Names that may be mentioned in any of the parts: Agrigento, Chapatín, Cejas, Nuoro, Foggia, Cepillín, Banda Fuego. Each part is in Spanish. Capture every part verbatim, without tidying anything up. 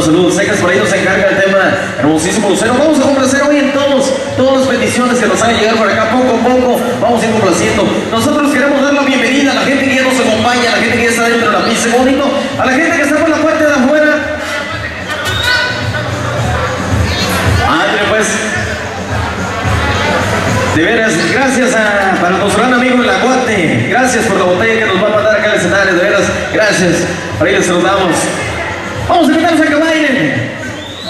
Saludos, Cejas por ahí nos encarga el tema hermosísimo Lucero. Vamos a complacer hoy en todos, todas las peticiones que nos han llegado por acá, poco a poco vamos a ir complaciendo. Nosotros queremos dar la bienvenida a la gente que ya nos acompaña, a la gente que ya está dentro de la misa, bonito, a la gente que está por la parte de afuera. Ándale pues, de veras, gracias a, para nuestro gran amigo el Aguate, gracias por la botella que nos va a mandar acá al escenario, de veras, gracias, por ahí les saludamos. Vamos a invitarlos a que bailen,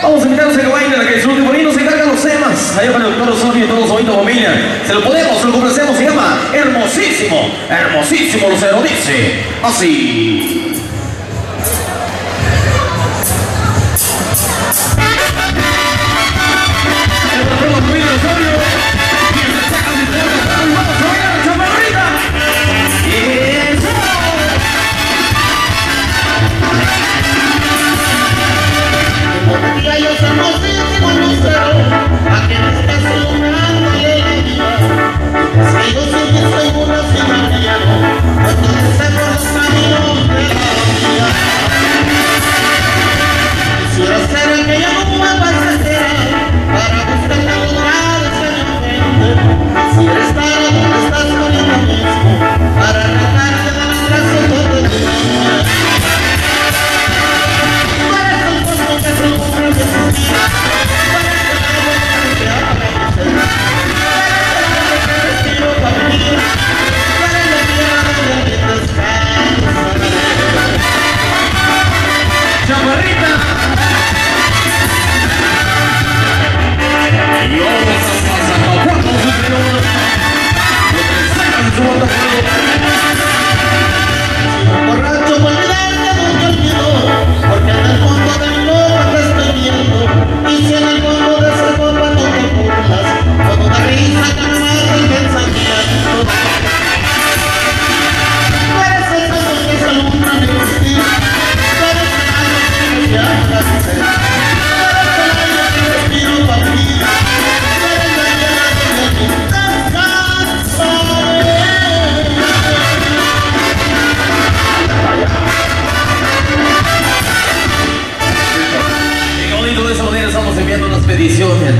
vamos a invitarlos a que bailen, a que disfruten, por ahí nos encargan los temas, allá para el doctor Osorio y todos los oídos, familia, se lo podemos, se lo complacemos, se llama Hermosísimo, Hermosísimo, Lucero dice, así.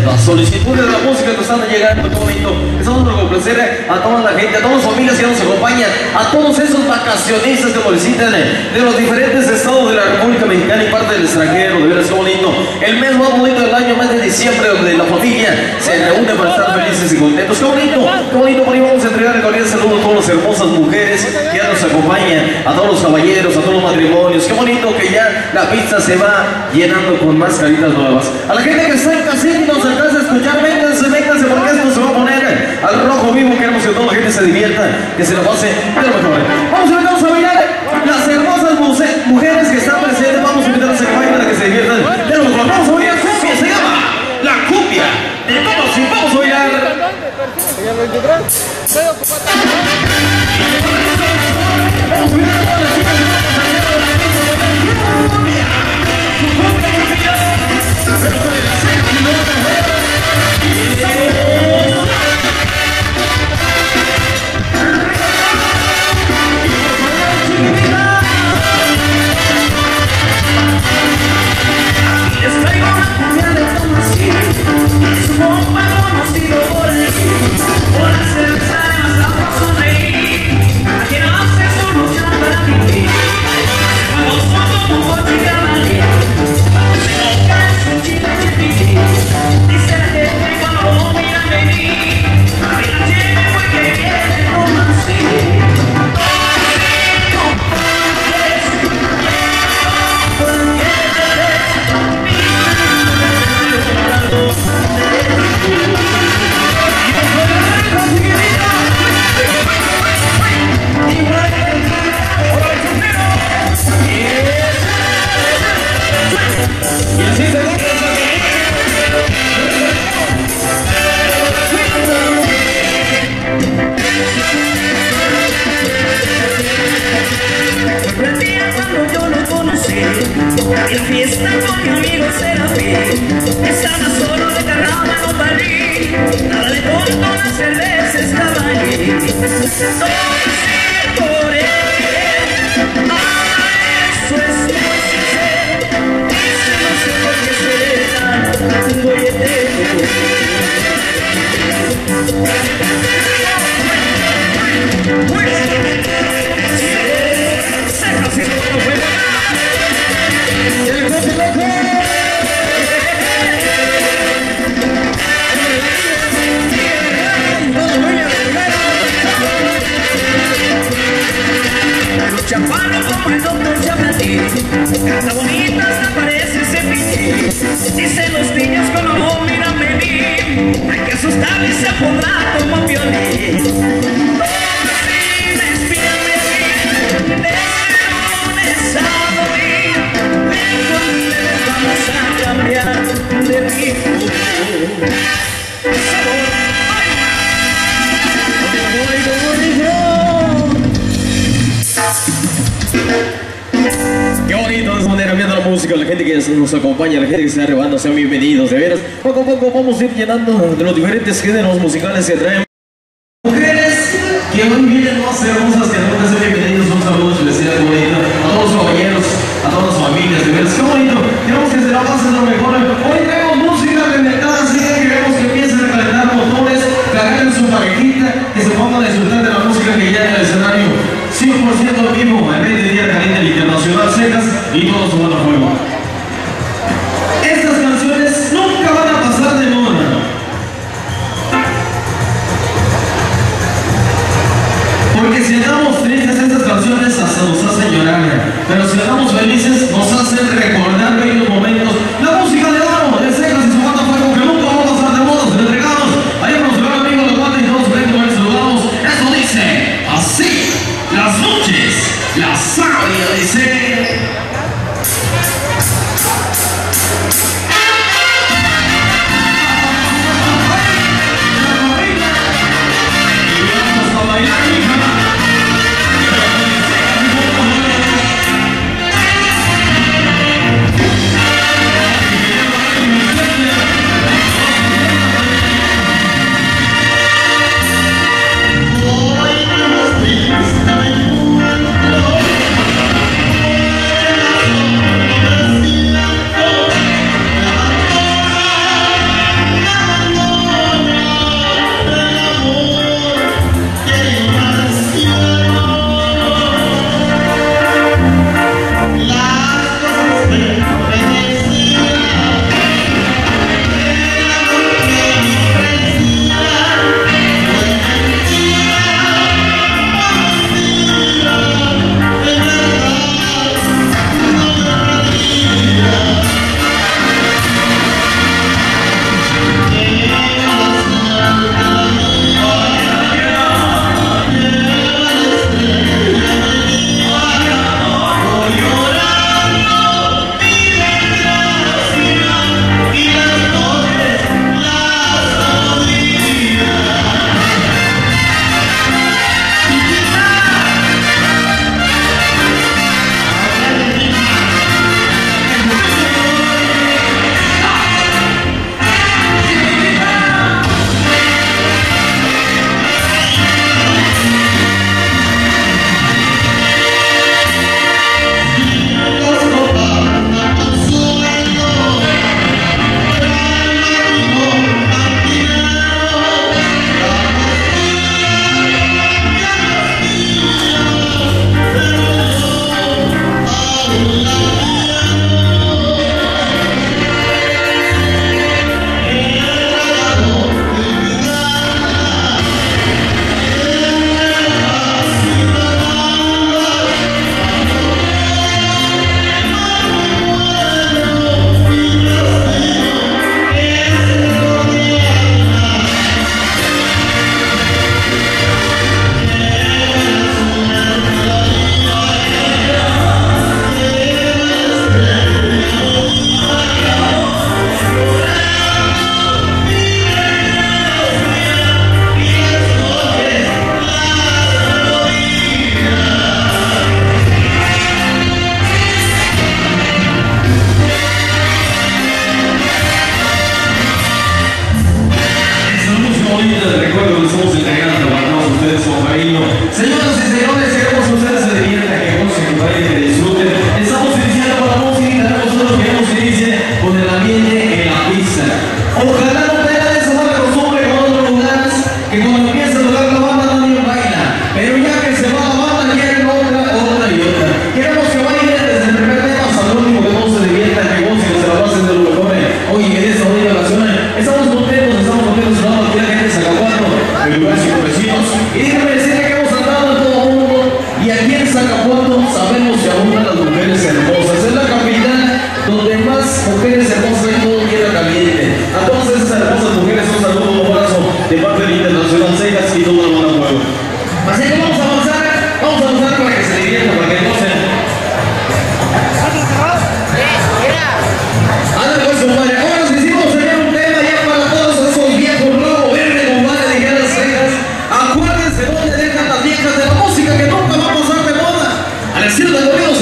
Las solicitudes de la música que están llegando todo bonito, estamos por complacer a toda la gente, a todas las familias que nos acompañan, a todos esos vacacionistas que nos visitan de los diferentes estados de la República Mexicana y parte del extranjero, de veras qué bonito, el mes más bonito del año, mes de diciembre, donde la familia se reúne para estar felices y contentos, qué bonito, qué bonito, por ahí vamos a entregar el cordial saludo a todas las hermosas mujeres que ya nos acompañan, a todos los caballeros, a todos los matrimonios, qué bonito que ya la pista se va llenando con más caritas nuevas, a la gente que está en casita y nos alcanza a escuchar, vénganse, vénganse, porque esto se va a poner al rojo vivo, queremos que toda la gente se divierta, que se la pase de lo mejor. Vamos a invitarnos a bailar las hermosas mujeres que están presentes, vamos a invitarnos a que bailen para que se diviertan de lo mejor. Vamos a bailar cumbia, se llama la cumbia de todos y vamos a bailar. Vamos a bailar a todas las chicas y vamos a hacer la cumbia, su cumbia, su cumbia. La fiesta con mi amigo Serafín, estaba solo de carrama no valí, nada de todo, la cerveza estaba allí. Todo es por él, a eso es muy sincero, y se nos Champano como el doctor Chapatín, canta bonita hasta parece Cepillín. Dicen los niños que no lo miran venir, hay que asustarle y se apodra como violín. Qué bonito, de esa manera, viendo la música, la gente que nos acompaña, la gente que está arribando, sean bienvenidos, de veras. Poco a poco vamos a ir llenando de los diferentes géneros musicales que traen. Mujeres que muy bien, no sé, hermosas, que nos sean bienvenidos, un saludo especial, qué bonito, a todos los caballeros, a todas las familias, de veras, qué bonito, queremos que se la pasen lo mejor. Hoy traemos música reventada, así que queremos que empiecen a calentar motores, que hagan su parejita, que se pongan a disfrutar de la música que ya en el escenario. cien por ciento vivo, en el día caliente del Internacional Cejas y todo su otro juego. Estas canciones nunca van a pasar de moda. Porque si andamos tristes, estas canciones hasta nos hacen llorar. Pero si andamos felices, nos hacen recordar bellos momentos. La música de oro, de Cejas y su banda fuego, que nunca va a pasar de moda, se le entregamos. Ahí con nuestro gran amigo de banda y todos frente a él saludamos. Eso dice, así. Las noches, la sabia dice.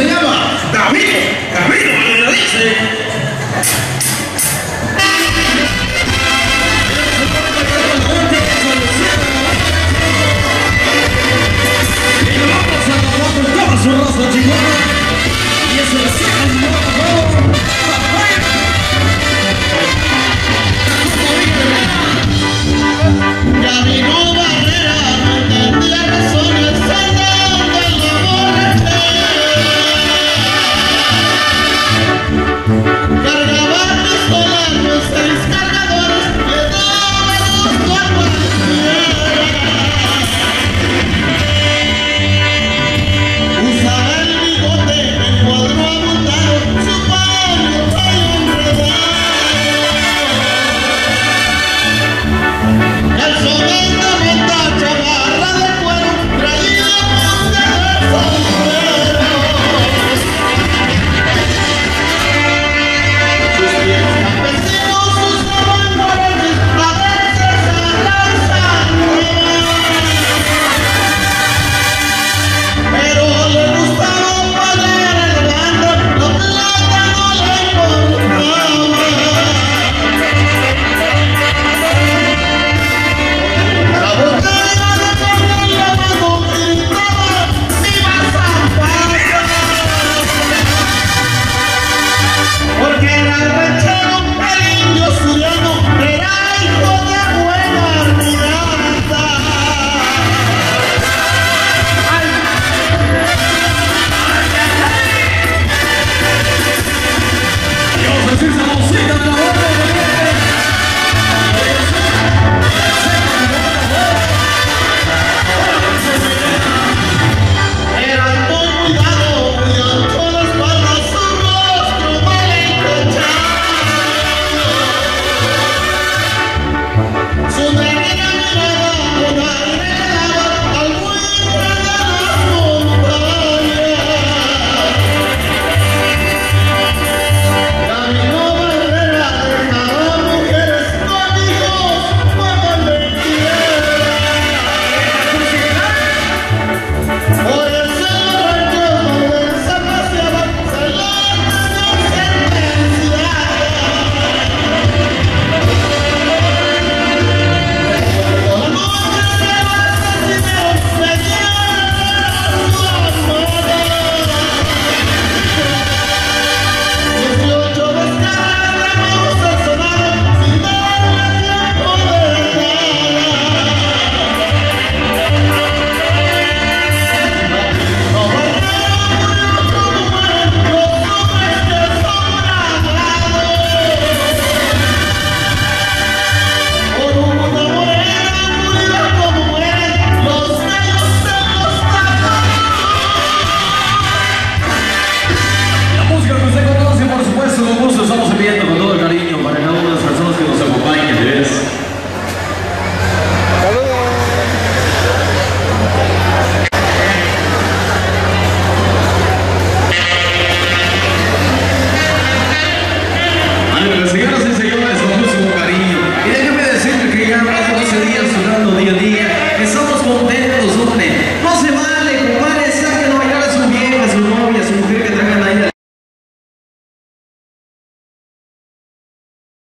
se llama David, David me lo dice. Y lo vamos a grabar con toda su raza chingona. Y eso es Cejas, mi amor.